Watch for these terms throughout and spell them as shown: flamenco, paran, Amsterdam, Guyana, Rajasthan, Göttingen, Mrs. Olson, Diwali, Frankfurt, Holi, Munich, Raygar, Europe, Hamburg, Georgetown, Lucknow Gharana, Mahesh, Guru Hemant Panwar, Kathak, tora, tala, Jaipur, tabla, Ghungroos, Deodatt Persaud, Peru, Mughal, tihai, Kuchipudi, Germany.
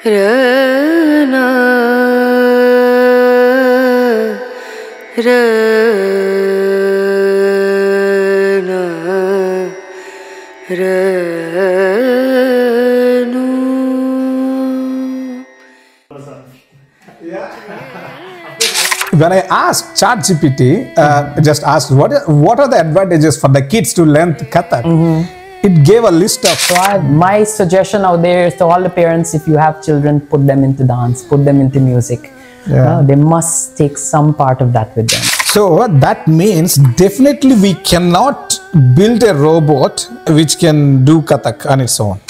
When I asked ChatGPT, just asked what are the advantages for the kids to learn Kathak, it gave a list of. So my suggestion out there is to all the parents, if you have children, put them into dance, put them into music. Yeah. They must take some part of that with them. So that means definitely we cannot build a robot which can do Kathak on its own.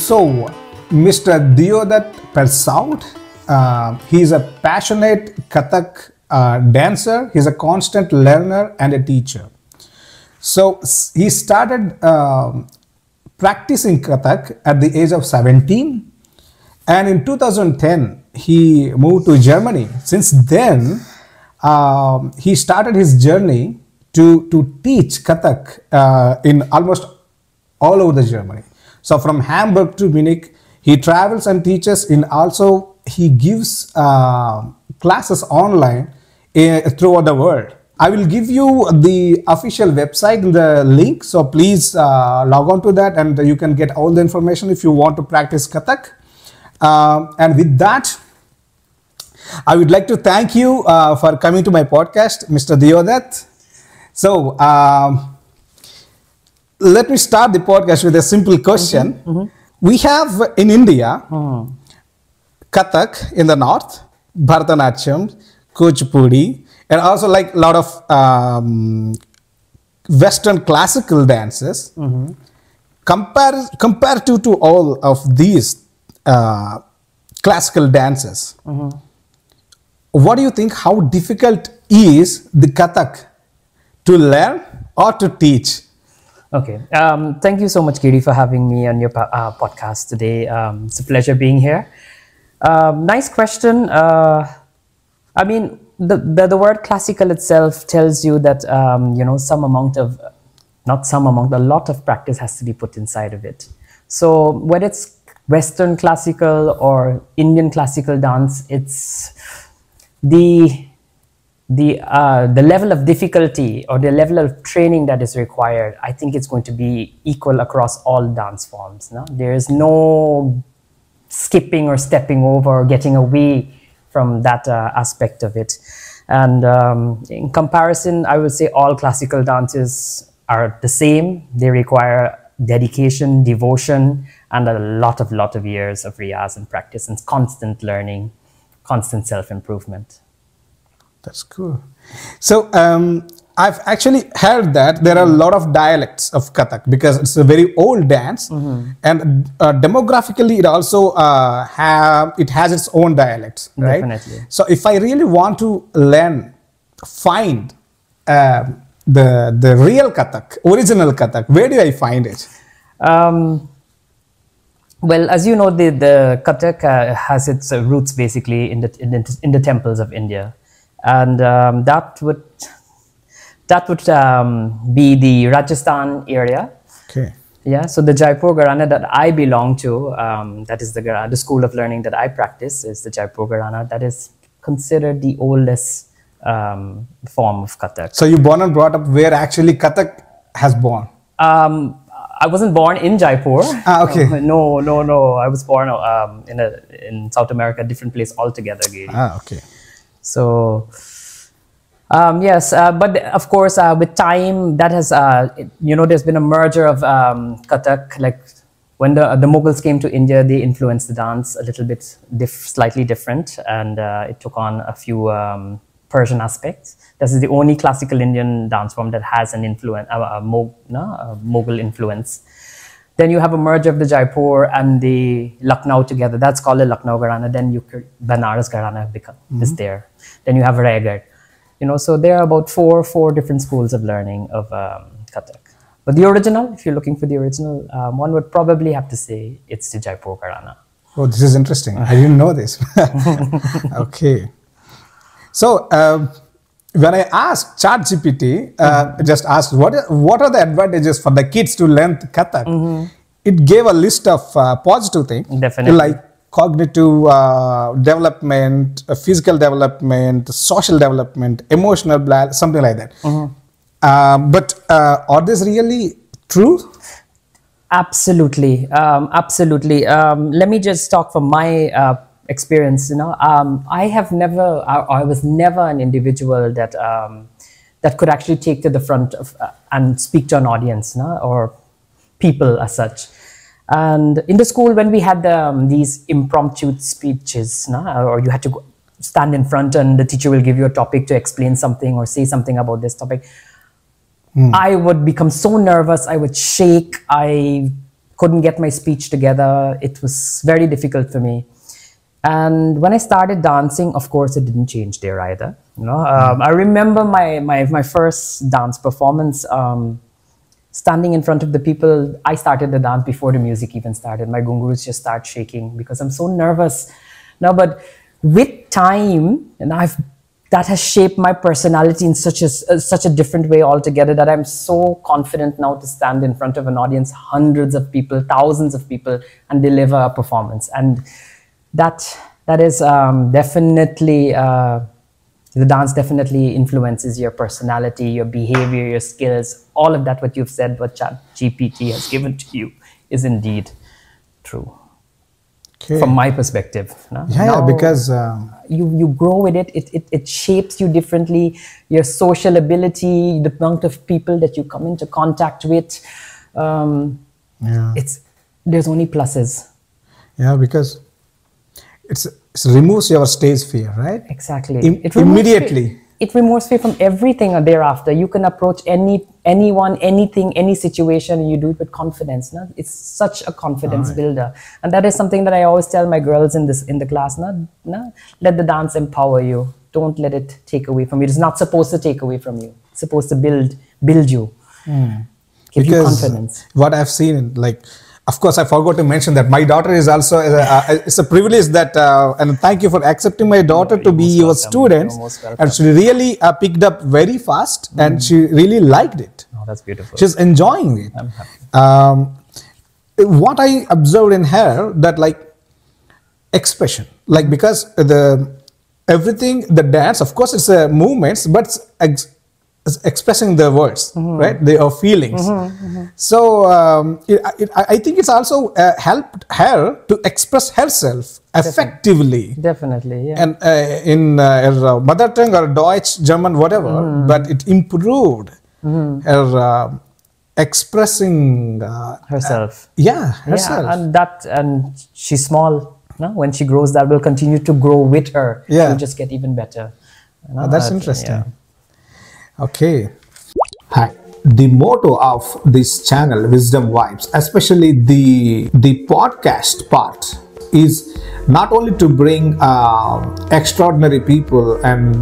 So, Mr. Deodatt Persaud, he is a passionate Kathak dancer, he is a constant learner and a teacher. So, he started practicing Kathak at the age of 17, and in 2010, he moved to Germany. Since then, he started his journey to teach Kathak in almost all over the Germany. So from Hamburg to Munich, he travels and teaches. In also, he gives classes online throughout the world. I will give you the official website in the link. So please log on to that, and you can get all the information if you want to practice Kathak. And with that, I would like to thank you for coming to my podcast, Mr. Deodatt. So. Let me start the podcast with a simple question. We have in India, Kathak in the north, Bharatanatyam, Kuchipudi, and also like a lot of Western classical dances. Comparative to all of these classical dances, what do you think, how difficult is the Kathak to learn or to teach? Okay. Thank you so much, Giri, for having me on your podcast today. It's a pleasure being here. Nice question. I mean, the word classical itself tells you that, you know, some amount of, not some amount, a lot of practice has to be put inside of it. So whether it's Western classical or Indian classical dance, it's the level of difficulty or the level of training that is required, I think it's going to be equal across all dance forms. No? There is no skipping or stepping over or getting away from that aspect of it. And in comparison, I would say all classical dances are the same. They require dedication, devotion, and a lot of years of riyaz and practice and constant learning, constant self-improvement. That's cool. So I've actually heard that there are a lot of dialects of Kathak because it's a very old dance, and demographically it also has its own dialects, right? Definitely. So if I really want to learn, find the real Kathak, original Kathak, where do I find it? Well, as you know, the Kathak has its roots basically in the temples of India. and that would be the Rajasthan area. Okay. Yeah, so the Jaipur Gharana that I belong to, that is the school of learning that I practice, is the Jaipur Gharana. That is considered the oldest form of Kathak. So you born and brought up where actually Kathak has born? I wasn't born in Jaipur. Ah, okay. No. I was born in South America, different place altogether. Giri. Ah, okay. So... yes, but of course, with time, that has, you know, there's been a merger of Kathak. Like when the Mughals came to India, they influenced the dance a little bit slightly different, and it took on a few Persian aspects. This is the only classical Indian dance form that has an influence, a Mughal influence. Then you have a merger of the Jaipur and the Lucknow together. That's called the Lucknow Gharana. Then you Banaras Gharana is there. Then you have Raygar. You know, so there are about four different schools of learning of Kathak. But the original, if you're looking for the original, one would probably have to say it's the Jaipur Gharana. Oh, this is interesting. I didn't know this. Okay. So, when I asked ChatGPT, just asked, what are the advantages for the kids to learn Kathak? It gave a list of positive things. Definitely. Like cognitive development, physical development, social development, emotional, something like that. But are this really true? Absolutely, absolutely. Let me just talk from my experience. You know, I was never an individual that that could actually take to the front of, and speak to an audience, you know, or people as such. And in the school, when we had these impromptu speeches, no? Or you had to go stand in front and the teacher will give you a topic to explain something or say something about this topic, I would become so nervous, I would shake, I couldn't get my speech together. It was very difficult for me. And when I started dancing, of course, it didn't change there either. You know? I remember my first dance performance. Standing in front of the people, I started the dance before the music even started. My Ghungroos just start shaking because I'm so nervous. Now, but with time, and that has shaped my personality in such a different way altogether that I'm so confident now to stand in front of an audience, hundreds of people, thousands of people, and deliver a performance. And that is definitely. The dance definitely influences your personality, your behavior, your skills, all of that what you've said, what ChatGPT has given to you is indeed true. Okay. From my perspective. No? Yeah, now, because... You grow with it. It shapes you differently, your social ability, the amount of people that you come into contact with. Yeah. There's only pluses. Yeah, because it removes your stage fear, right? Exactly. Immediately. It removes fear from everything thereafter. You can approach anyone, anything, any situation, and you do it with confidence. No? It's such a confidence builder. And that is something that I always tell my girls in the class. No? Let the dance empower you. Don't let it take away from you. It's not supposed to take away from you. It's supposed to build you. Give you confidence. What I've seen, like... Of course, I forgot to mention that my daughter is also, it's a privilege that, and thank you for accepting my daughter to be your student. And she really picked up very fast and she really liked it. Oh, that's beautiful. She's enjoying it. I'm happy. What I observed in her, that like expression, like because the dance, of course it's movements, but expressing their words, right? Their feelings. So I think it's also helped her to express herself effectively. Definitely, yeah. And in her mother tongue or Deutsch, German, whatever, but it improved her expressing herself. Yeah, herself. Yeah, and she's small. No? When she grows, that will continue to grow with her. Yeah, she'll just get even better. No, that's interesting. Yeah. Okay. Hi. The motto of this channel, WisdomVybz, especially the podcast part, is not only to bring extraordinary people and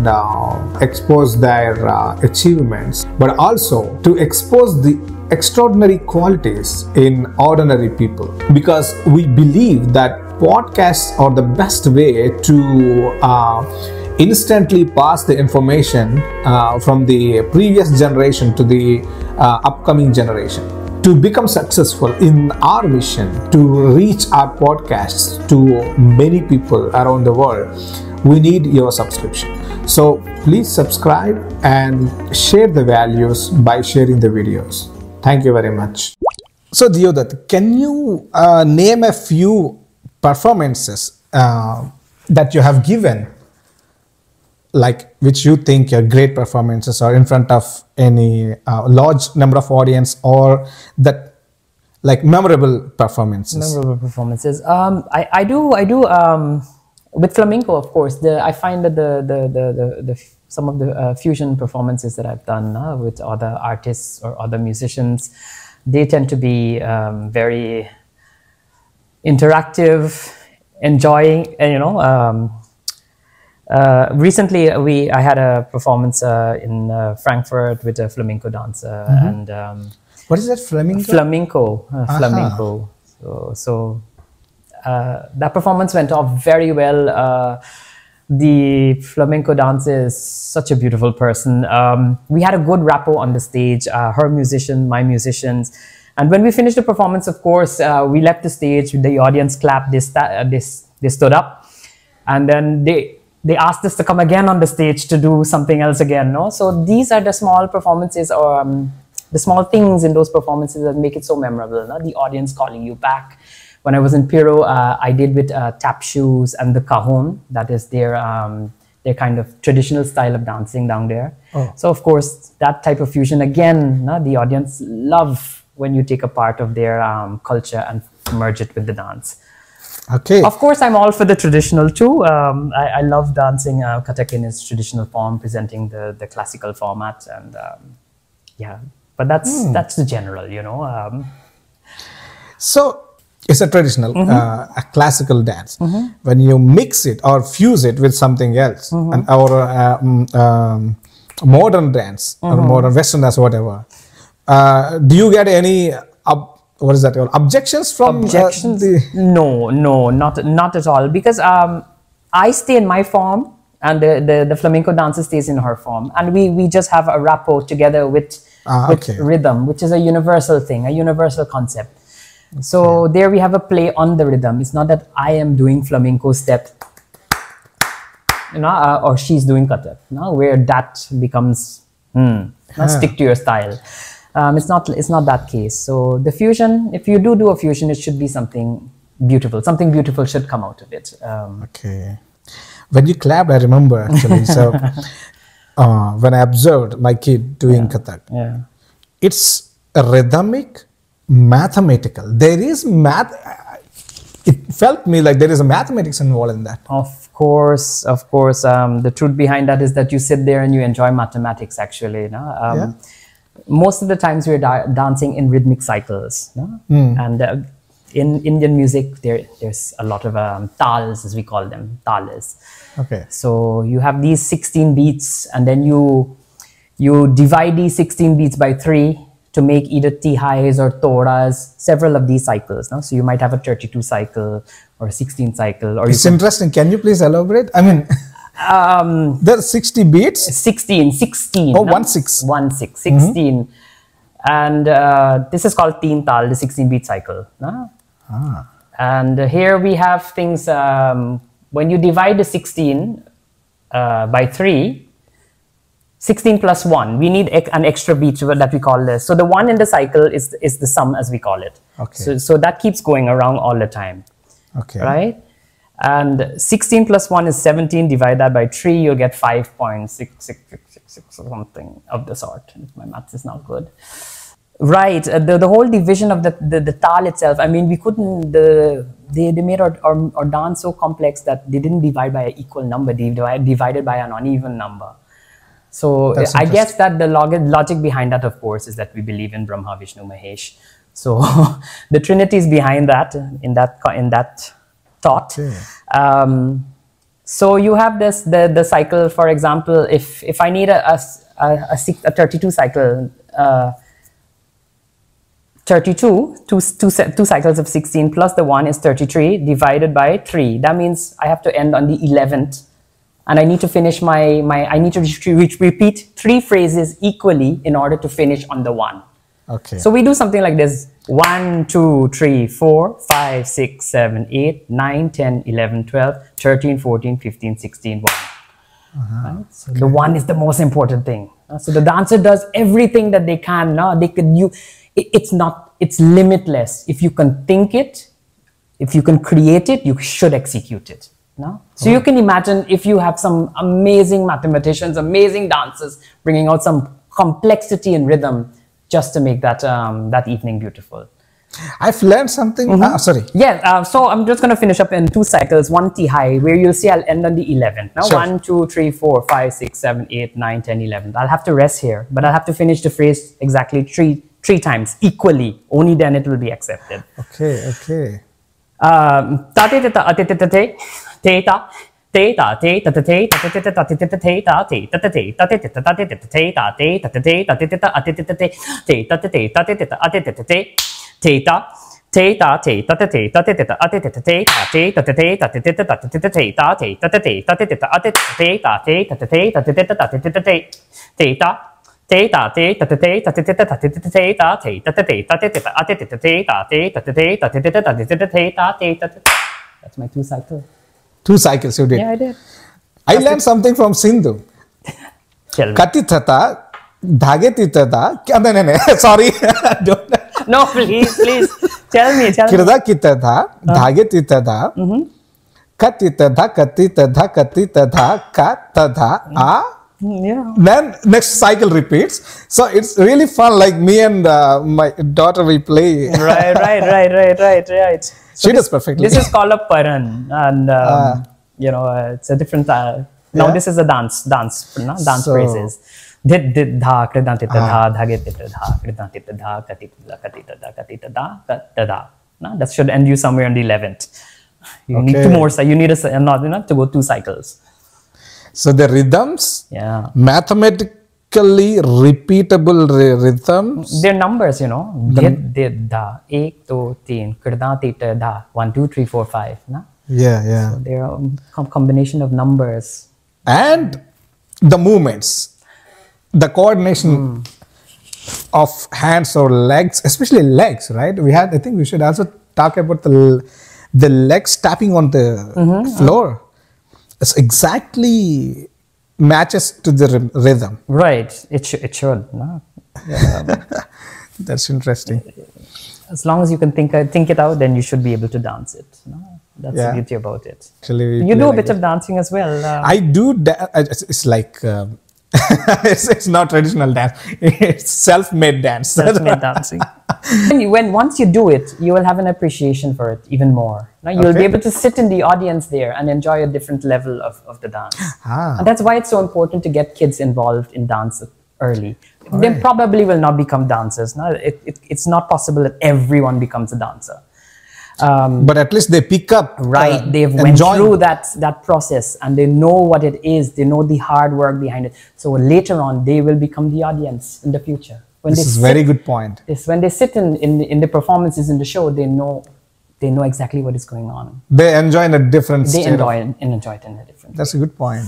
expose their achievements, but also to expose the extraordinary qualities in ordinary people, because we believe that podcasts are the best way to instantly pass the information from the previous generation to the upcoming generation. To become successful in our mission to reach our podcasts to many people around the world, we need your subscription. So please subscribe and share the values by sharing the videos. Thank you very much. So Deodatt, can you name a few performances that you have given, like which you think are great performances, or in front of any large number of audience, or that like memorable performances? Memorable performances. I do with flamenco, of course. I find that some of the fusion performances that I've done with other artists or other musicians, they tend to be very interactive, enjoying, and you know. Recently, I had a performance in Frankfurt with a flamenco dancer, and what is that, flamenco? Flamenco, flamenco. So that performance went off very well. The flamenco dancer is such a beautiful person. We had a good rapport on the stage. Her musician, my musicians. And when we finished the performance, of course, we left the stage. The audience clapped. They stood up, and then they asked us to come again on the stage to do something else again. No, so these are the small performances, or the small things in those performances that make it so memorable. No? The audience calling you back. When I was in Peru, I did with tap shoes and the Cajon. That is their kind of traditional style of dancing down there. Oh. So of course, that type of fusion again, no? The audience love when you take a part of their culture and merge it with the dance. Okay. Of course, I'm all for the traditional too. I love dancing Kathak in its traditional form, presenting the classical format, and yeah. But that's the general, you know. So it's a traditional, a classical dance. When you mix it or fuse it with something else, and or modern dance, or modern Western dance, whatever. Do you get any? What is that called? Objections from No, not at all, because I stay in my form, and the flamenco dancer stays in her form, and we just have a rapport together with rhythm, which is a universal thing, a universal concept. Okay. So there we have a play on the rhythm. It's not that I am doing flamenco step, you know, or she's doing Kathak, you know, where that becomes not stick to your style. It's not that case. So the fusion, if you do a fusion, it should be something beautiful. Something beautiful should come out of it. Okay. When you clapped, I remember actually. So when I observed my kid doing Kathak, it's rhythmic, mathematical. There is math. It felt me like there is a mathematics involved in that. Of course, of course. The truth behind that is that you sit there and you enjoy mathematics. Actually, you know? Most of the times we're dancing in rhythmic cycles, no? And in Indian music there's a lot of tals, as we call them, talas. Okay. So you have these 16 beats, and then you divide these 16 beats by 3 to make either tihais or toras, several of these cycles. No? So you might have a 32 cycle or a 16 cycle. Or it's interesting. Can you please elaborate? I mean. There are 60 beats? 16. Oh, no? 16. And this is called teental, the 16-beat cycle. No? Ah. And here we have things, when you divide the 16 by 3, 16 plus 1, we need an extra beat that we call this. So the 1 in the cycle is the sum, as we call it. Okay. So that keeps going around all the time. Okay. Right? And 16 plus 1 is 17, divide that by 3, you'll get 5.6666 or something of the sort. My maths is not good. Right, the whole division of the tal itself, I mean, we couldn't, they made our dance so complex that they didn't divide by an equal number, they divided by an uneven number. So I guess that the logic behind that, of course, is that we believe in Brahma, Vishnu, Mahesh. So the trinity is behind that, in that thought. Okay. So you have this the cycle, for example, if I need a 32 cycle, 32, two cycles of 16 plus the 1 is 33 divided by 3. That means I have to end on the 11th and I need to finish I need to repeat three phrases equally in order to finish on the one. Okay. So we do something like this: 1, 2, 3, 4, 5, 6, 7, 8, 9, 10, 11, 12, 13, 14, 15, 16, 1. Uh-huh. Right? So the one is the most important thing. So the dancer does everything that they can. It's limitless. If you can think it, if you can create it, you should execute it. No? So you can imagine if you have some amazing mathematicians, amazing dancers, bringing out some complexity and rhythm just to make that, that evening beautiful. I've learned something. Mm-hmm. Sorry. Yeah. So I'm just going to finish up in two cycles. One tihai, where you'll see I'll end on the 11th. Now, sure. 1, 2, 3, 4, 5, 6, 7, 8, 9, 10, 11. I'll have to rest here, but I'll have to finish the phrase exactly three times equally. Only then it will be accepted. Okay. Okay. That's my two cycles. Two cycles you did. Yeah, I did. I learned something from Sindhu. Katithata, dhagetithata. No, sorry. No, please. Tell me. Kirda kitata, dhagetithata. Katithata, katithata, katithata, katata, a. Yeah. Then next cycle repeats. So it's really fun. Like me and my daughter, we play. Right. So she does perfectly. This is called a paran, and it's a different. Now this is a dance phrases. That should end you somewhere on the 11th. You need two more. You need to go two cycles. So the rhythms, mathematically repeatable rhythms. They're numbers, da, ek, do, teen, kirda, tita, da, 1, 2, 3, 4, 5. Na? Yeah. So they're a combination of numbers. And the movements, the coordination of hands or legs, especially legs, right? I think we should also talk about the legs tapping on the floor. It's exactly matches to the rhythm. Right. It should. No? Yeah. That's interesting. As long as you can think it out, then you should be able to dance it. No? That's the beauty about it. Actually, you do a bit of dancing as well. I do. It's like, it's not traditional dance. It's self-made dance. Self-made dancing. Once you do it, you will have an appreciation for it even more. Now, you'll be able to sit in the audience there and enjoy a different level of the dance. And that's why it's so important to get kids involved in dance early. They probably will not become dancers. No, it's not possible that everyone becomes a dancer. But at least they pick up. Right. They've went through that process and they know what it is. They know the hard work behind it. So later on, they will become the audience in the future. This is a very good point. When they sit in the performances in the show, they know exactly what is going on. They enjoy in a different state. They enjoy it in a different way. That's a good point.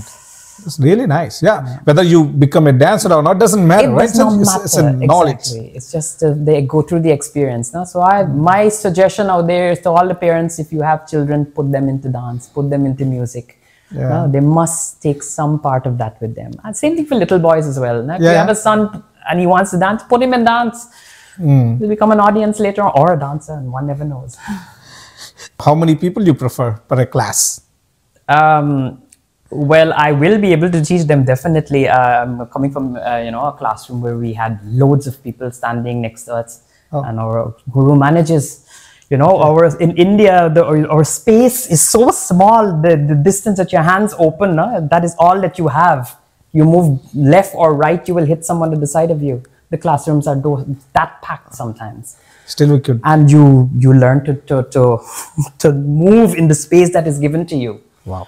It's really nice. Yeah. Whether you become a dancer or not doesn't matter, right? It's a knowledge. Exactly. It's just they go through the experience. No? So my suggestion out there is to all the parents, if you have children, put them into dance, put them into music. Yeah. No? They must take some part of that with them. And same thing for little boys as well. No? If you have a son and he wants to dance, put him in dance. He'll become an audience later or a dancer, and one never knows. How many people you prefer per a class? Well, I will be able to teach them definitely. Coming from a classroom where we had loads of people standing next to us, and our guru manages. In India, our space is so small. The distance that your hands open, that is all that you have. You move left or right, you will hit someone at the side of you. The classrooms are that packed sometimes. Still we could. And you learn to move in the space that is given to you. Wow.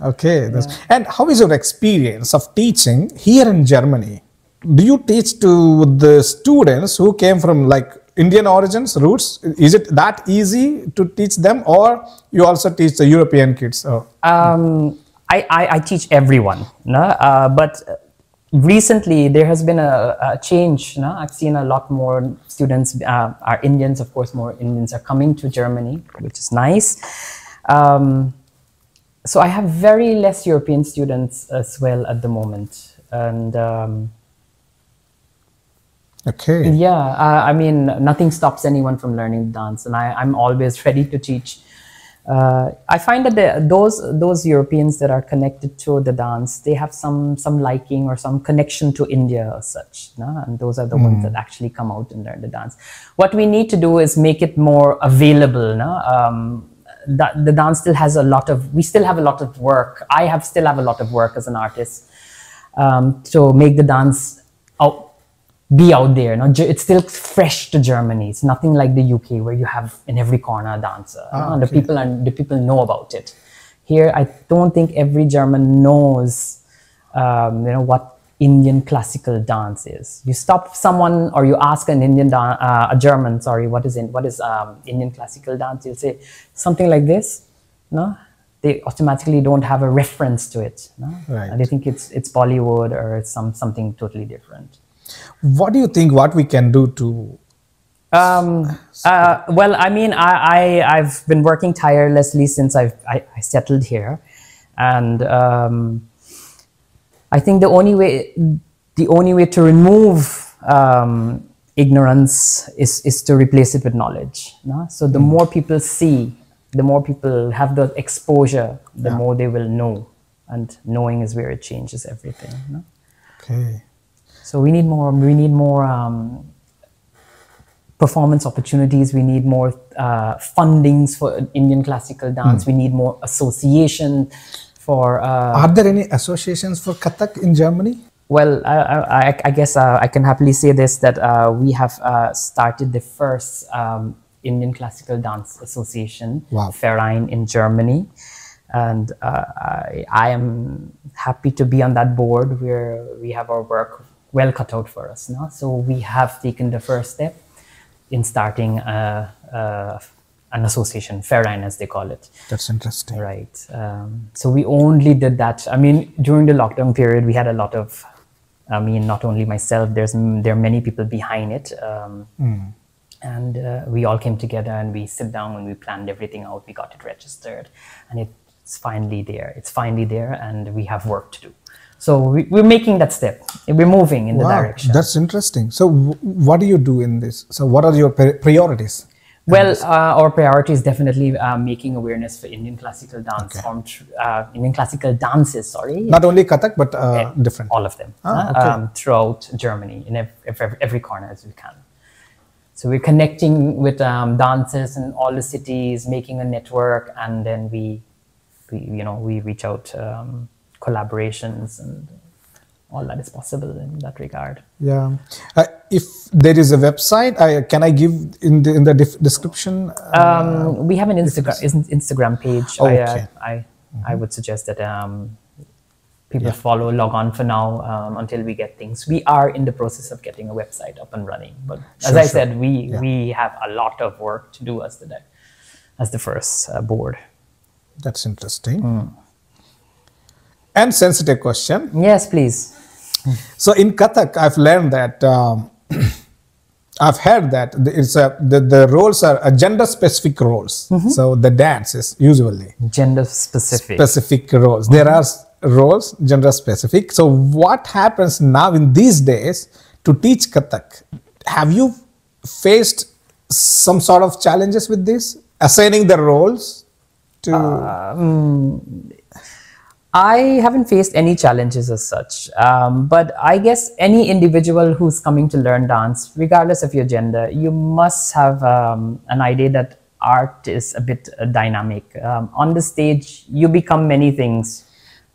Okay. Yeah. And how is your experience of teaching here in Germany? Do you teach to the students who came from like Indian origins, roots? Is it that easy to teach them, or you also teach the European kids? I teach everyone, no? But recently there has been a change, no? I've seen a lot more students are Indians, of course, more Indians are coming to Germany, which is nice. So I have very less European students as well at the moment. And okay. Yeah, I mean, nothing stops anyone from learning dance, and I'm always ready to teach. I find that those Europeans that are connected to the dance, they have some liking or some connection to India or such, no? And those are the ones that actually come out and learn the dance. What we need to do is make it more available, no? That the dance still has a lot of, we still have a lot of work. I have still have a lot of work as an artist to make the dance be out there. No? It's still fresh to Germany. It's nothing like the UK where you have in every corner a dancer. Ah, no? Okay. The people know about it. Here, I don't think every German knows, you know, what Indian classical dance is. You stop someone or you ask an Indian a German, sorry, what is Indian classical dance? You'll say something like this, no? They automatically don't have a reference to it, no? Right. They think it's Bollywood or it's something totally different. What do you think? What we can do to? Well, I mean, I've been working tirelessly since I settled here, and I think the only way to remove ignorance is to replace it with knowledge. No? So the more people see, the more people have the exposure, the more they will know, and knowing is where it changes everything. No? Okay. So we need more. We need more performance opportunities. We need more fundings for Indian classical dance. We need more association for. Are there any associations for Kathak in Germany? Well, I guess I can happily say this, that we have started the first Indian classical dance association, Verein, in Germany. And I am happy to be on that board where we have our work well cut out for us, no? So we have taken the first step in starting an association, Verein as they call it. That's interesting. Right. So we only did that. I mean, during the lockdown period, we had a lot of, I mean, not only myself, there are many people behind it. And we all came together and we sit down and we planned everything out. We got it registered and it's finally there. It's finally there, and we have work to do. So we're making that step. We're moving in the direction. That's interesting. So what do you do in this? So what are your priorities? Well, our priority is definitely making awareness for Indian classical dance, Indian classical dances, sorry. Not only Kathak, but different. All of them throughout Germany, in every corner as we can. So we're connecting with dancers in all the cities, making a network, and then we reach out collaborations, and all that is possible in that regard. Yeah. If there is a website, can I give in the description? We have an Instagram page. Okay. I would suggest that people log on for now until we get things. We are in the process of getting a website up and running. But as I said, we have a lot of work to do as the first board. That's interesting. And sensitive question. Yes, please. So in Kathak, I've learned that, I've heard that the roles are gender-specific roles. So the dance is usually gender-specific roles. There are roles, gender-specific. So what happens now in these days to teach Kathak? Have you faced some sort of challenges with this? Assigning the roles to... I haven't faced any challenges as such, but I guess any individual who's coming to learn dance, regardless of your gender, you must have an idea that art is a bit dynamic. On the stage, you become many things,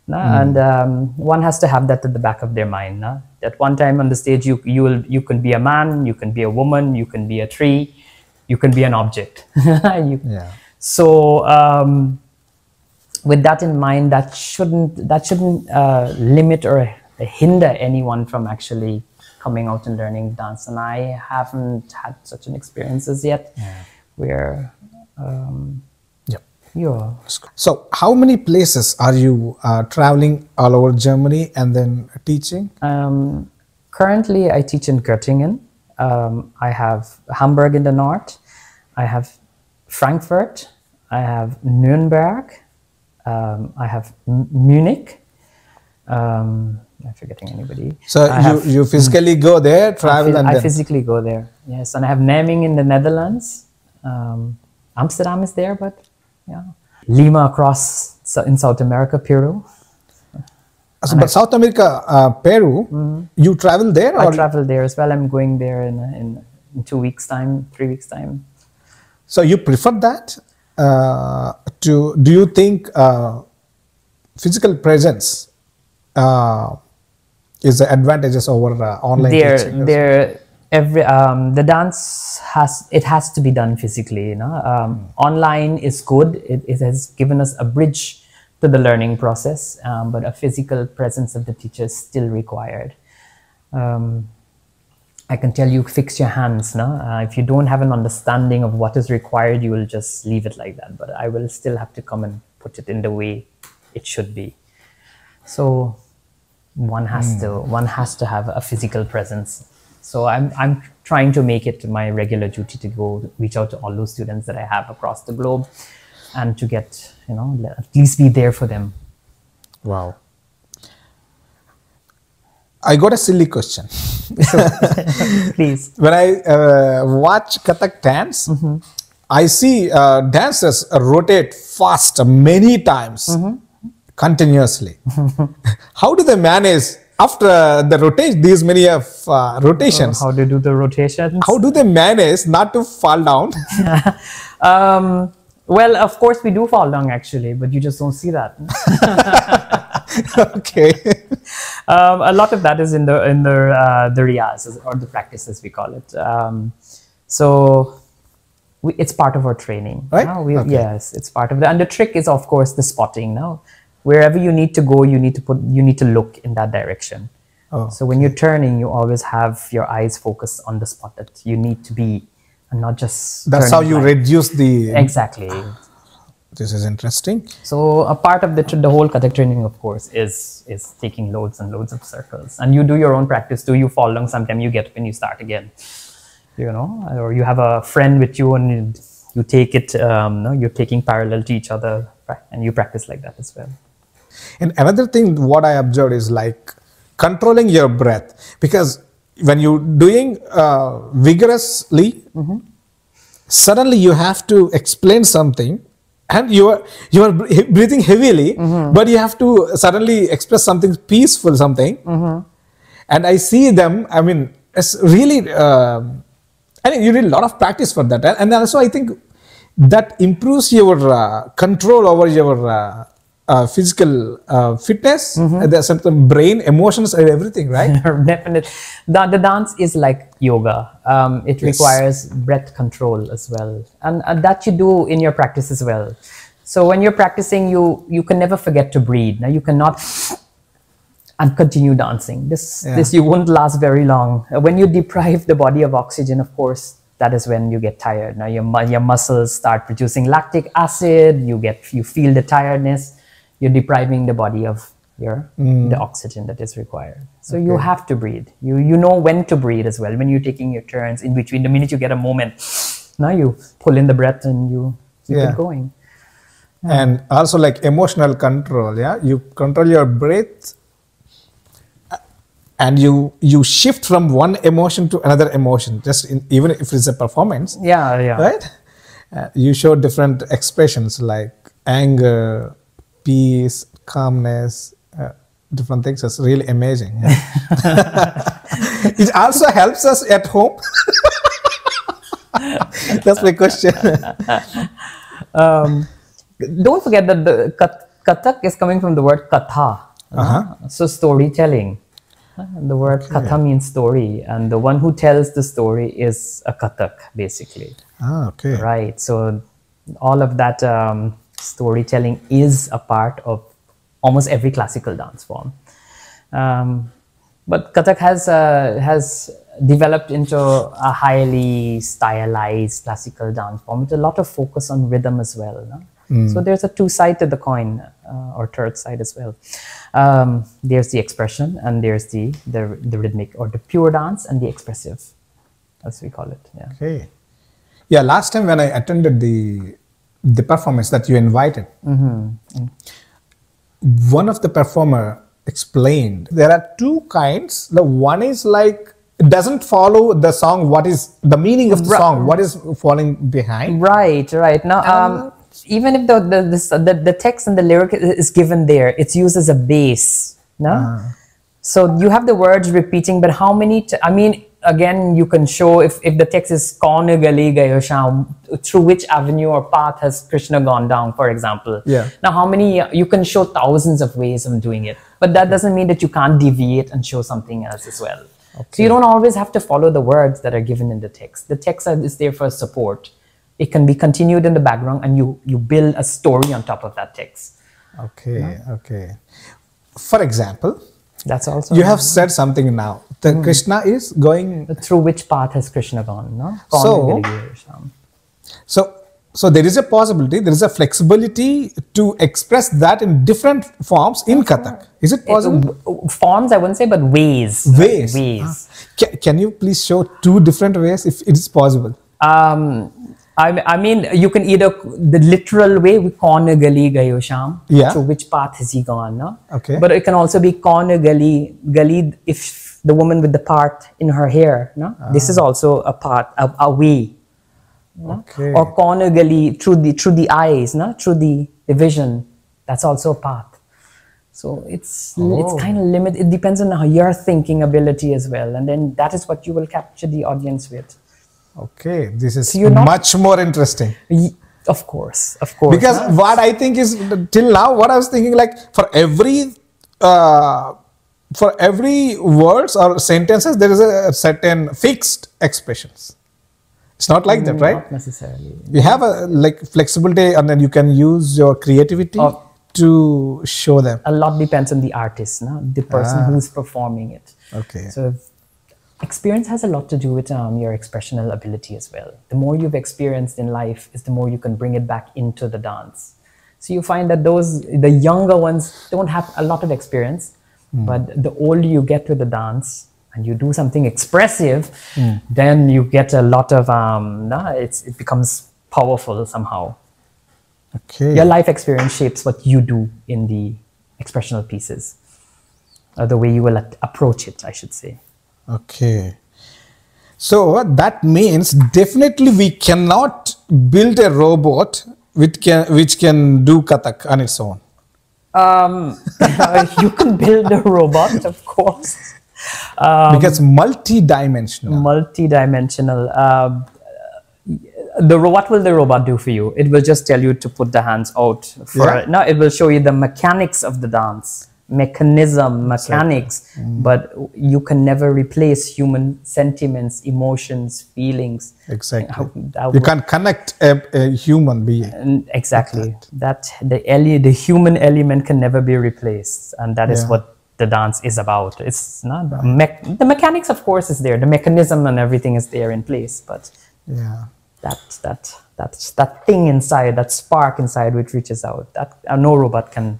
no? And one has to have that at the back of their mind. No? At one time on the stage, you can be a man, you can be a woman, you can be a tree, you can be an object. So. With that in mind, that shouldn't limit or hinder anyone from actually coming out and learning dance. And I haven't had such an experience as yet, where Yeah. So how many places are you traveling all over Germany and then teaching? Currently, I teach in Göttingen. I have Hamburg in the north. I have Frankfurt. I have Nuremberg. I have Munich. I'm forgetting anybody. So you physically go there, travel, and I physically go there. Yes, and I have Naming in the Netherlands. Amsterdam is there, but yeah, Lima across in South America, Peru. So, but South America, Peru, you travel there? Or? I travel there as well. I'm going there in 2 weeks' time, 3 weeks' time. So you prefer that? Do you think physical presence is the advantages over online teaching? The dance has to be done physically. You know, online is good. It has given us a bridge to the learning process, but a physical presence of the teacher is still required. I can tell you, fix your hands. No? If you don't have an understanding of what is required, you will just leave it like that. But I will still have to come and put it in the way it should be. So one has to have a physical presence. So I'm trying to make it my regular duty to go reach out to all those students that I have across the globe, and to get, you know, at least be there for them. Wow. I got a silly question. Please. When I watch Kathak dance, I see dancers rotate fast many times, continuously. How do they manage after the rotation? These many of rotations. How they do the rotations? How do they manage not to fall down? Well, of course, we do fall down, actually, but you just don't see that. Okay. A lot of that is in the riyaz, or the practice, as we call it. So it's part of our training. Right? No? Yes, it's part of that. And the trick is, of course, the spotting. Now, wherever you need to go, you need to look in that direction. Oh. So when you're turning, you always have your eyes focused on the spot that you need to be. Not just that's how you reduce the exactly. This is interesting. So a part of the whole Kathak training, of course, is taking loads and loads of circles, and you do your own practice too. You fall down sometime, you get up and you start again, you know, or you have a friend with you and you take it. No, you're taking parallel to each other, and you practice like that as well. And another thing what I observed is like controlling your breath, because when you're doing vigorously, suddenly you have to explain something, and you are breathing heavily, but you have to suddenly express something peaceful, something. And I see them. I mean, it's really. I mean, you need a lot of practice for that, and also I think that improves your control over your physical fitness, there's some brain, emotions, and everything, right? Definitely. The dance is like yoga. It requires breath control as well. And that you do in your practice as well. So when you're practicing, you can never forget to breathe. Now, you cannot and continue dancing. This you won't last very long. When you deprive the body of oxygen, of course, that is when you get tired. Now, your muscles start producing lactic acid. You feel the tiredness. You're depriving the body of the oxygen that is required. So you have to breathe. You know when to breathe as well. When you're taking your turns, in between, the minute you get a moment, now you pull in the breath and you keep it going. Yeah. And also like emotional control, yeah? You control your breath and you shift from one emotion to another emotion, just even if it's a performance. Yeah, yeah. Right? You show different expressions like anger, peace, calmness, different things. It's really amazing. It also helps us at home. That's my question. Don't forget that the Kathak is coming from the word Katha. So storytelling. The word Katha means story, and the one who tells the story is a Kathak, basically. Ah, okay. Right. So all of that. Storytelling is a part of almost every classical dance form, but Kathak has developed into a highly stylized classical dance form with a lot of focus on rhythm as well. No? So there's a two side to the coin, or third side as well. There's the expression, and there's the rhythmic or the pure dance, and the expressive, as we call it. Yeah. Okay. Yeah. Last time when I attended the performance that you invited, one of the performer explained there are two kinds. The one is like it doesn't follow the song. What is the meaning of the song? What is falling behind? Right. Right. Now, even if the text and the lyric is given there, it's used as a base. No. So you have the words repeating, but how many? I mean, again, you can show if the text is "Kaun gali gayo sham," through which avenue or path has Krishna gone down, for example. Yeah. Now, how many? You can show thousands of ways of doing it, but that doesn't mean that you can't deviate and show something else as well. Okay. So you don't always have to follow the words that are given in the text. The text is there for support. It can be continued in the background, and you build a story on top of that text. Okay. Yeah. Okay. For example. That's also. You have said something now. The Krishna is going through which path has Krishna gone? No. So there is a possibility. There is a flexibility to express that in different forms in Kathak. Is it possible? Forms, I wouldn't say, but ways. Ways. Ways. Can you please show two different ways if it is possible? I mean, you can either the literal way, we kaun gali gayo sham, so which path has he gone? No? Okay. But it can also be kaun gali gali, if the woman with the part in her hair. No, this is also a part, a way. No? Okay. Or kaun gali, through the eyes, no, through the vision. That's also a path. So it's kind of limited. It depends on how your thinking ability as well, and then that is what you will capture the audience with. Okay, this is much more interesting. Of course. Because what I think is, till now, what I was thinking, like for every words or sentences, there is a certain fixed expressions. It's not like that, right? Not necessarily. You have a like flexibility, and then you can use your creativity to show them. A lot depends on the artist, no? The person who's performing it. Okay. So. Experience has a lot to do with your expressional ability as well. The more you've experienced in life is the more you can bring it back into the dance. So you find that the younger ones don't have a lot of experience, but the older you get with the dance and you do something expressive, then you get a lot of, it becomes powerful somehow. Okay. Your life experience shapes what you do in the expressional pieces, or the way you will approach it, I should say. Okay, so that means definitely we cannot build a robot which can do Kathak on its own. You can build a robot, of course, because multi-dimensional. Multi-dimensional. What will the robot do for you? It will just tell you to put the hands out. No, it will show you the mechanics of the dance. Mechanics, but you can never replace human sentiments, emotions, feelings. Exactly. You can't connect a human being. Exactly. The human element can never be replaced, and that is what the dance is about. It's not the mechanics, of course, is there. The mechanism and everything is there in place, but that thing inside, that spark inside, which reaches out, that no robot can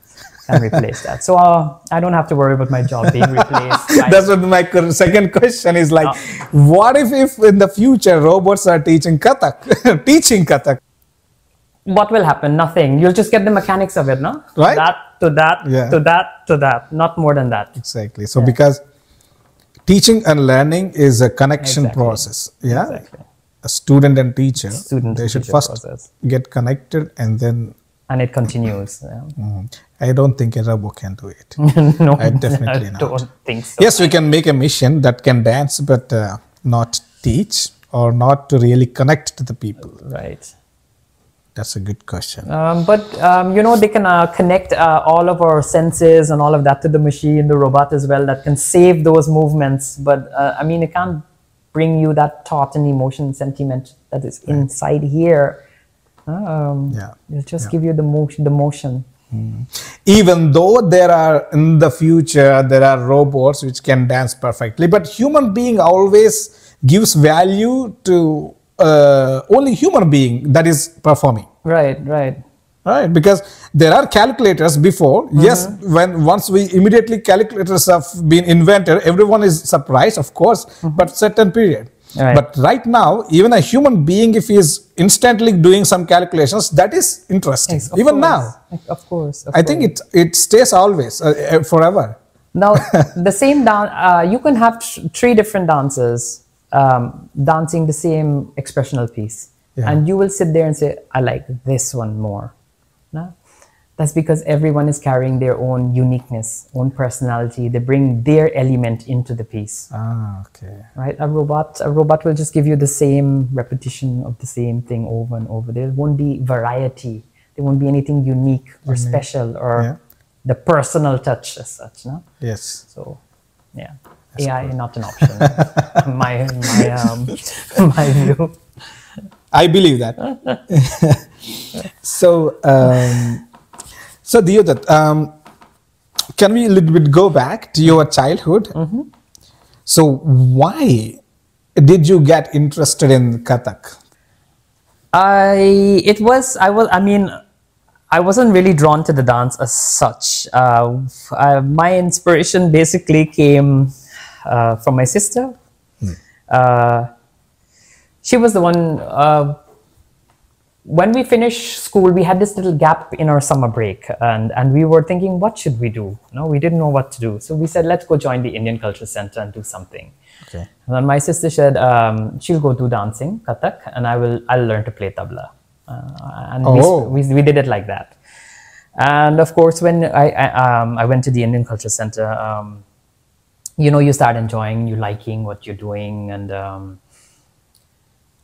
replace that. So I don't have to worry about my job being replaced. That's what my second question is like. What if in the future robots are teaching Kathak? What will happen? Nothing. You'll just get the mechanics of it, no? Right. To that. Not more than that. Exactly. So because teaching and learning is a connection process. Yeah. Exactly. A student and teacher. They should first get connected and then. And it continues. I don't think a robot can do it. No, I definitely don't think so. Yes, we can make a machine that can dance, but not teach or not to really connect to the people. Right. That's a good question. They can connect all of our senses and all of that to the machine, the robot as well, that can save those movements. But it can't bring you that thought and emotion, sentiment that is inside here. It'll just give you the motion. Even though in the future there are robots which can dance perfectly, but human being always gives value to only human being that is performing. Right. right? Because there are calculators before. Yes, once we immediately calculators have been invented, everyone is surprised, of course, but certain period. Right. But right now, even a human being, if he is instantly doing some calculations, that is interesting. Yes, even now. Of course. I think it stays always, forever. Now, the same dance, you can have three different dancers dancing the same expressional piece. Yeah. And you will sit there and say, I like this one more. No? That's because everyone is carrying their own uniqueness, own personality. They bring their element into the piece. Ah, okay. Right? A robot will just give you the same repetition of the same thing over and over. There won't be variety. There won't be anything unique or special or the personal touch as such. No? Yes. So, yeah. That's AI cool. Not an option. my view. I believe that. So. So Deodatt, can we a little bit go back to your childhood? So why did you get interested in Kathak? I wasn't really drawn to the dance as such. My inspiration basically came from my sister. She was the one. When we finished school, we had this little gap in our summer break, and we were thinking, what should we do? No, we didn't know what to do. So we said, let's go join the Indian Culture Center and do something. Okay. And then my sister said, she'll go do dancing, Kathak, and I'll learn to play tabla. And we did it like that. And of course, when I went to the Indian Culture Center, you know, you start enjoying, you liking what you're doing, and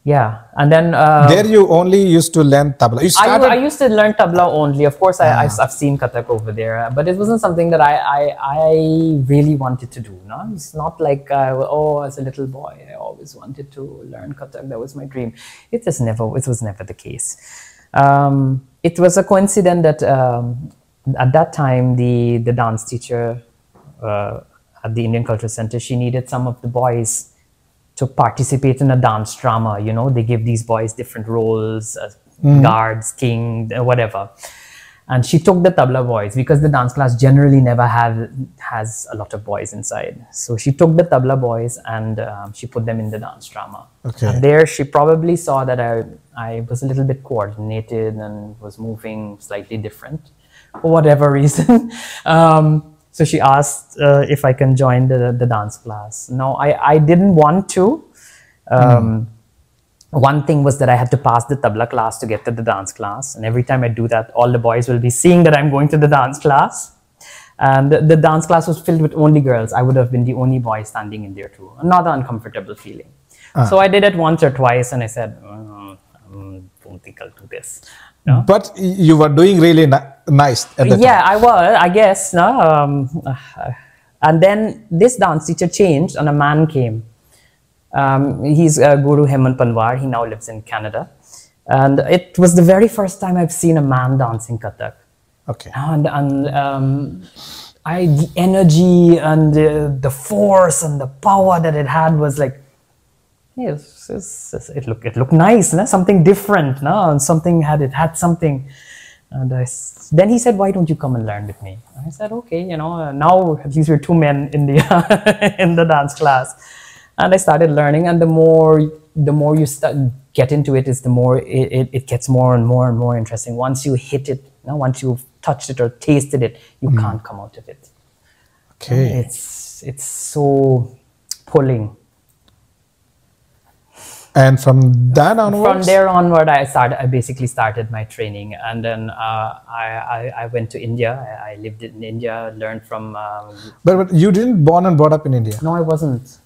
yeah, and then there you only used to learn tabla. You started... I used to learn tabla only. Of course, I've seen Kathak over there, but it wasn't something that I really wanted to do. No, it's not like as a little boy, I always wanted to learn Kathak. That was my dream. It was never the case. It was a coincidence that at that time the dance teacher at the Indian Culture Center, she needed some of the boys to participate in a dance drama. You know, they give these boys different roles, guards, king, whatever. And she took the tabla boys because the dance class generally never has a lot of boys inside. So she took the tabla boys and she put them in the dance drama. Okay. And there she probably saw that I was a little bit coordinated and was moving slightly different for whatever reason. So she asked if I can join the dance class. No, I didn't want to. One thing was that I had to pass the tabla class to get to the dance class. And every time I do that, all the boys will be seeing that I'm going to the dance class. And the dance class was filled with only girls. I would have been the only boy standing in there too. Another uncomfortable feeling. So I did it once or twice and I said, I don't think I'll do this. No? But you were doing really nice at the time. I was, I guess. No? And then this dance teacher changed and a man came. He's Guru Hemant Panwar. He now lives in Canada. And it was the very first time I've seen a man dancing Kathak. Okay. And the energy and the force and the power that it had was like, it looked nice, no? Something different, no? And it had something. And then he said, why don't you come and learn with me? And I said, okay, you know, now at least we're two men in the in the dance class. And I started learning, and the more you get into it, is the more it gets more and more and more interesting. Once you hit it, no? Once you've touched it or tasted it, you can't come out of it. Okay. And it's so pulling. And from that onwards? From there onward, I basically started my training. And then I went to India. I lived in India, learned from... But you didn't born and brought up in India? No, I wasn't.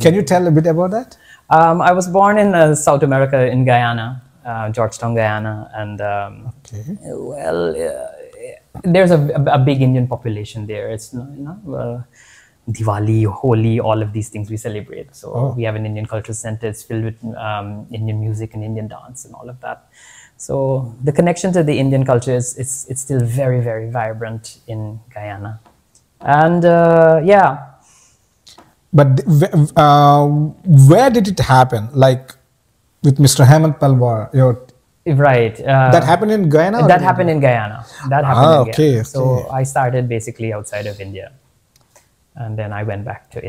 Can you tell a bit about that? I was born in South America, in Guyana, Georgetown, Guyana. And there's a big Indian population there. It's Diwali, Holi, all of these things we celebrate. So we have an Indian cultural center. It's filled with Indian music and Indian dance and all of that. So the connection to the Indian culture is still very, very vibrant in Guyana. And yeah. But where did it happen? Like with Mr. Hemant Panwar, your Right. That happened in Guyana? That happened in Guyana. That happened in Guyana. Okay. So I started basically outside of India. And then I went back to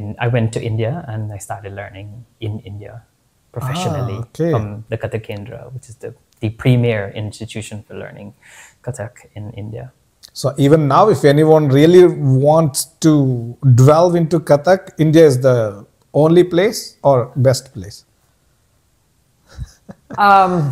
India and I started learning in India professionally from the Kathak Kendra, which is the premier institution for learning Kathak in India. So even now, if anyone really wants to delve into Kathak, India is the only place or best place? I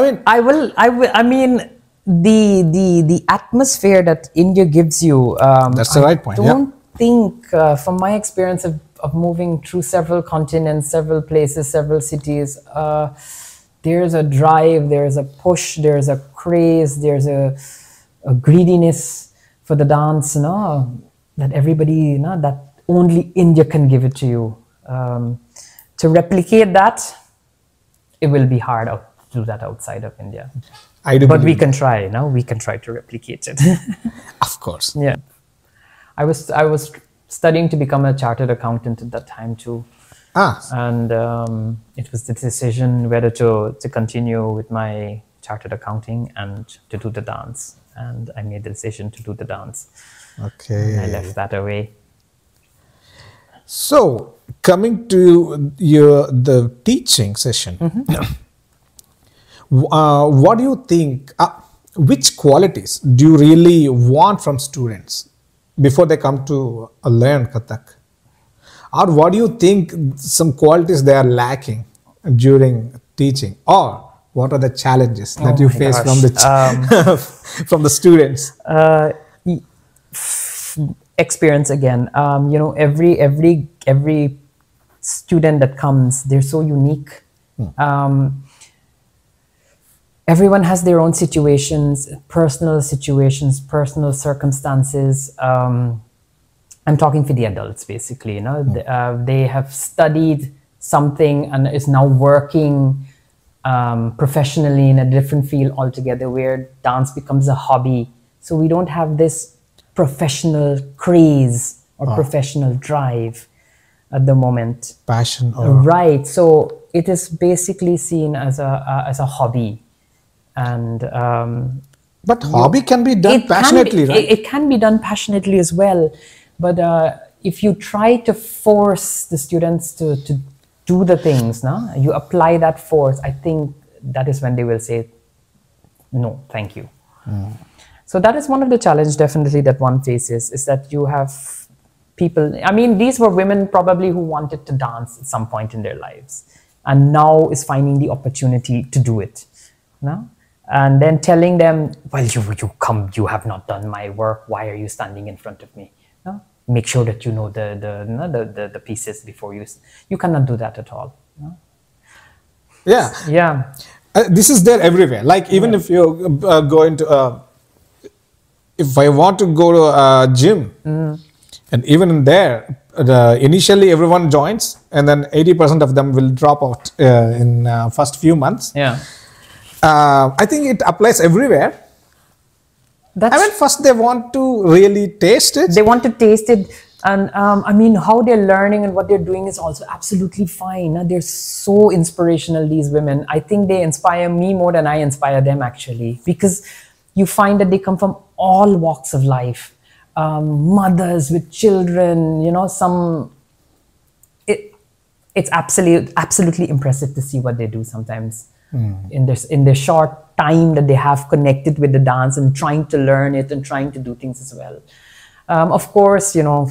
mean, I mean, the atmosphere that India gives you. That's the right point. I don't think, from my experience of moving through several continents, several places, several cities, there's a drive, there's a push, there's a craze, there's a greediness for the dance, you know, that everybody, you know, that only India can give it to you. To replicate that, it will be hard to do that outside of India. But we can try, you know, we can try to replicate it. Of course. Yeah. I was studying to become a chartered accountant at that time too. And it was the decision whether to continue with my chartered accounting and to do the dance. And I made the decision to do the dance. Okay. And I left that away. So coming to the teaching session, what do you think, which qualities do you really want from students before they come to learn Kathak? Or what do you think some qualities they are lacking during teaching? Or what are the challenges that you face from the from the students? Experience again. You know, every student that comes, they're so unique. Everyone has their own situations, personal circumstances. I'm talking for the adults, basically, you know, they have studied something and is now working professionally in a different field altogether where dance becomes a hobby. So we don't have this professional craze or professional drive at the moment. Passion. Right. So it is basically seen as a hobby. And but hobby can be done passionately, right? It can be done passionately as well. But if you try to force the students to do the things, no? You apply that force, I think that is when they will say, no, thank you. So that is one of the challenges definitely that one faces, is that you have people, I mean, these were women probably who wanted to dance at some point in their lives and now is finding the opportunity to do it. No? And then telling them, well, you have not done my work, why are you standing in front of me? Make sure that you know the pieces before you. You cannot do that at all. No? Yeah. Yeah. This is there everywhere. Like even if you go into, if I want to go to a gym, and even there, initially everyone joins, and then 80% of them will drop out in first few months. Yeah. I think it applies everywhere. That's, I mean, first they want to really taste it. They want to taste it. And I mean, how they're learning and what they're doing is also absolutely fine. They're so inspirational, these women. I think they inspire me more than I inspire them, actually. Because you find that they come from all walks of life. Mothers with children, you know, some... It's absolutely impressive to see what they do sometimes. In the short time that they have connected with the dance and trying to learn it and trying to do things as well. Of course, you know,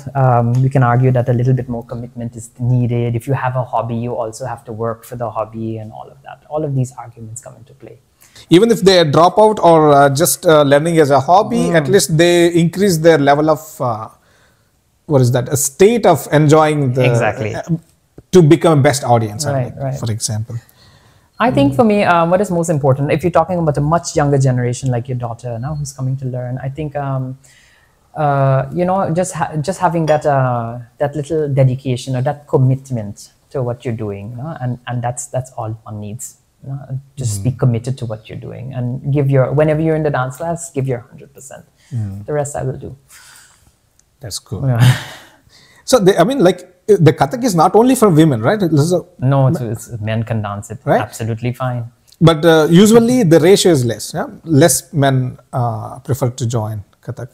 we can argue that a little bit more commitment is needed. If you have a hobby, you also have to work for the hobby and all of that. All of these arguments come into play. Even if they drop out or just learning as a hobby, at least they increase their level of, what is that, a state of enjoying the... Exactly. To become a best audience, right, for example. I think for me, what is most important, if you're talking about a much younger generation like your daughter now who's coming to learn, I think, you know, just having that that little dedication or that commitment to what you're doing, you know, and that's all one needs. You know? Just be committed to what you're doing and give your, whenever you're in the dance class, give your 100%. The rest I will do. That's cool. Yeah. So, I mean, like The Kathak is not only for women, right? No, it's, men can dance it, right? Absolutely fine. But usually the ratio is less. Yeah? Less men prefer to join Kathak.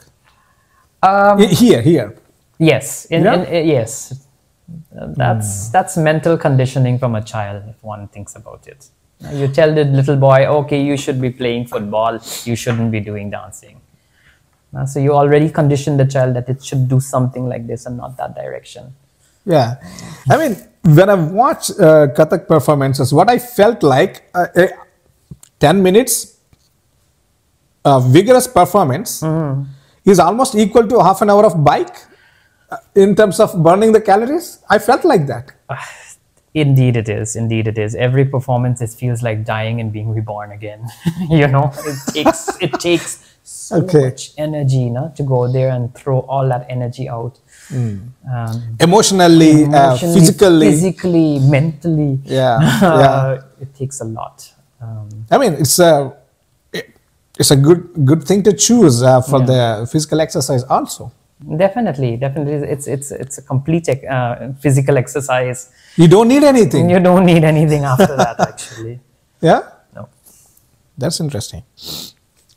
Here. Yes. Yes. That's mental conditioning from a child, if one thinks about it. You tell the little boy, okay, you should be playing football, you shouldn't be doing dancing. So you already condition the child that it should do something like this and not that direction. Yeah. I mean, when I watched Kathak performances, what I felt like 10 minutes vigorous performance is almost equal to half an hour of bike in terms of burning the calories. I felt like that. Indeed it is. Indeed it is. Every performance, it feels like dying and being reborn again. You know, it takes so much energy to go there and throw all that energy out. Emotionally, physically, mentally. Yeah, it takes a lot. I mean, it's a good thing to choose for the physical exercise also. Definitely, it's a complete physical exercise. You don't need anything. You don't need anything after that, actually. Yeah. No. That's interesting.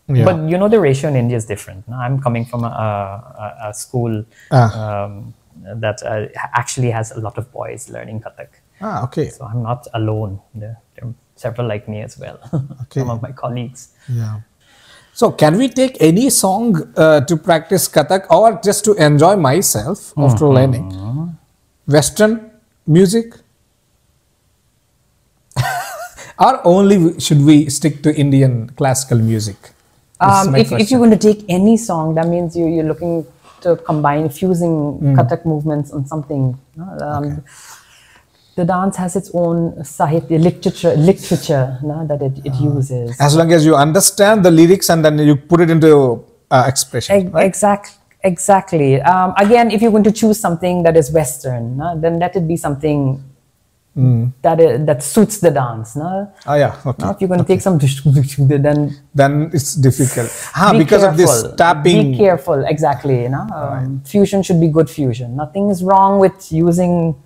Yeah. But you know, the ratio in India is different. Now, I'm coming from a school that actually has a lot of boys learning Kathak. Ah, okay. So I'm not alone. There are several like me as well. Okay. Some of my colleagues. Yeah. So can we take any song to practice Kathak or just to enjoy myself after learning? Western music? Or only should we stick to Indian classical music? If you're going to take any song, that means you're looking to combine, fusing Kathak movements on something. Okay. The dance has its own sahitya, literature that it uses. As long as you understand the lyrics and then you put it into expression. Right? Exactly. Again, if you're going to choose something that is Western, then let it be something that suits the dance. No? Oh, yeah. Okay. If you're going to take some, then it's difficult. Because careful of this tapping. Be careful, exactly. No? Right. Fusion should be good fusion. Nothing is wrong with using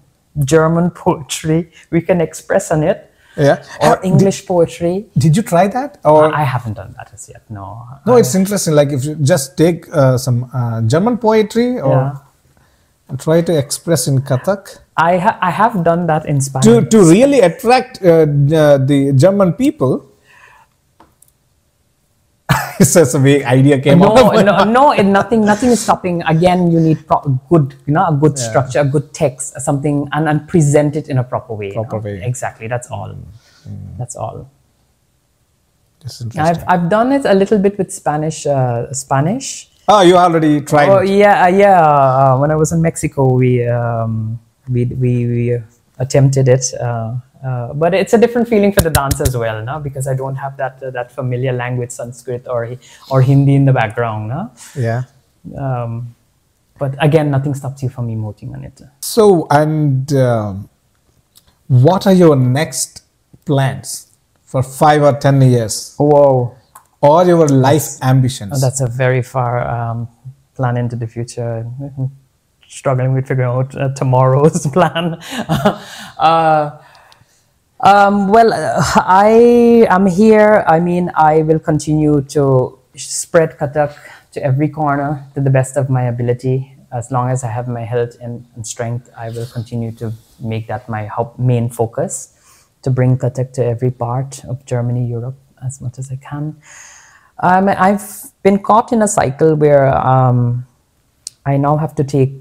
German poetry. We can express on it. Yeah. Or English poetry. Did you try that? Or I haven't done that as yet. No. No, it's interesting. Like if you just take some German poetry or and try to express in Kathak. I have done that in Spanish. To really attract the German people. So a big idea came up. Nothing is stopping. Again, you need a good structure, a good text, something, and present it in a proper way. Exactly. That's all. That's all. That's interesting. I've done it a little bit with Spanish. Oh, you already tried. Oh, yeah. When I was in Mexico, we attempted it, but it's a different feeling for the dance as well, because I don't have that familiar language, Sanskrit or Hindi in the background. Yeah. But again, nothing stops you from emoting on it. So, and what are your next plans for 5 or 10 years? Whoa. Or your life ambitions? Oh, that's a very far plan into the future. Struggling with figuring out tomorrow's plan. Well, I am here. I mean, I will continue to spread Kathak to every corner to the best of my ability. As long as I have my health and strength, I will continue to make that my main focus, to bring Kathak to every part of Germany, Europe, as much as I can. I've been caught in a cycle where I now have to take,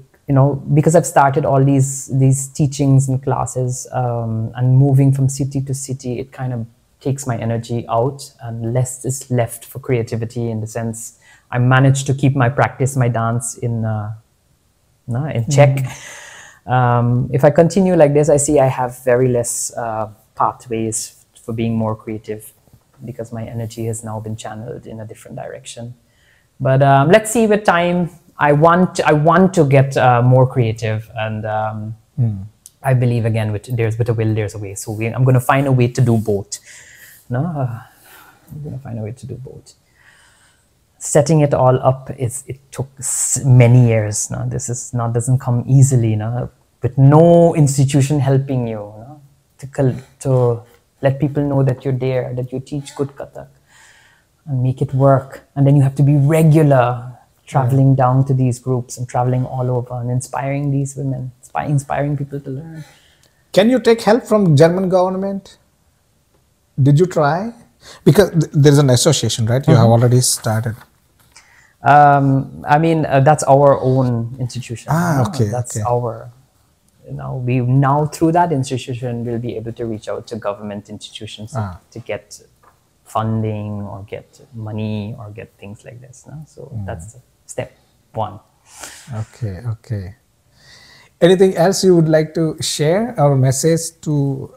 because I've started all these teachings and classes and moving from city to city, it kind of takes my energy out and less is left for creativity, in the sense I managed to keep my practice, my dance in check. If I continue like this, I see I have very less pathways for being more creative, because my energy has now been channeled in a different direction. But let's see with time. I want to get more creative, and I believe again with a will there's a way. So I'm going to find a way to do both. I'm going to find a way to do both. Setting it all up, it took many years. This doesn't come easily. with no institution helping you, to let people know that you're there, that you teach good Kathak and make it work. And then you have to be regular, traveling down to these groups and traveling all over and inspiring these women, inspiring people to learn. Can you take help from German government? Did you try? Because there's an association, right? You have already started. I mean, that's our own institution. Ah, okay. That's our, we now through that institution, we'll be able to reach out to government institutions to get funding or get money or get things like this. No? So that's step one. Okay. Okay. Anything else you would like to share or message to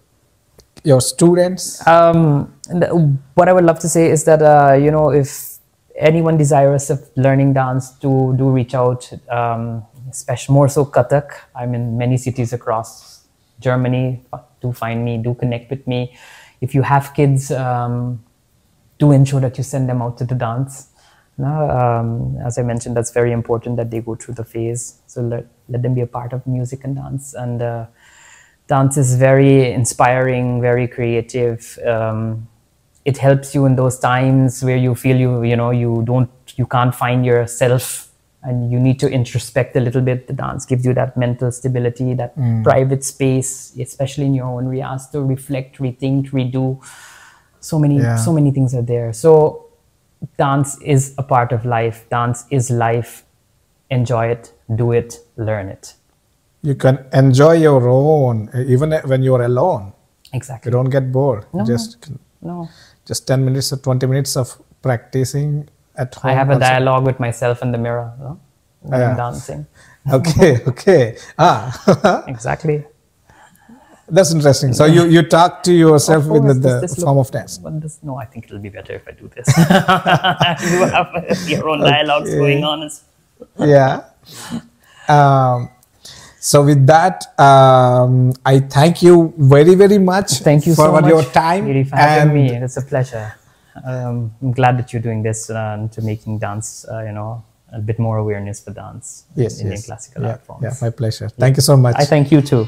your students? What I would love to say is that, if anyone desirous of learning dance, do reach out, especially more so Kathak. I'm in many cities across Germany. Do find me, do connect with me. If you have kids, do ensure that you send them out to the dance. As I mentioned, that's very important that they go through the phase. So let them be a part of music and dance. And dance is very inspiring, very creative. It helps you in those times where you feel you can't find yourself and you need to introspect a little bit. The dance gives you that mental stability, that private space, especially in your own riyaz, to reflect, rethink, redo. So many things are there. So dance is a part of life. Dance is life. Enjoy it, do it, learn it. You can enjoy your own, even when you are alone. Exactly. You don't get bored. No. Just 10 minutes or 20 minutes of practicing at home. I have a dialogue with myself in the mirror when I'm dancing. Okay, okay. Exactly. That's interesting. So you talk to yourself in the form of dance. No, I think it'll be better if I do this. You have your own dialogues going on. Yeah. So with that, I thank you very, very much. Thank you so much for your time. Really for having me. It's a pleasure. I'm glad that you're doing this and to making dance, a bit more awareness for dance in Indian classical art forms. Yeah, my pleasure. Thank you so much. I thank you too.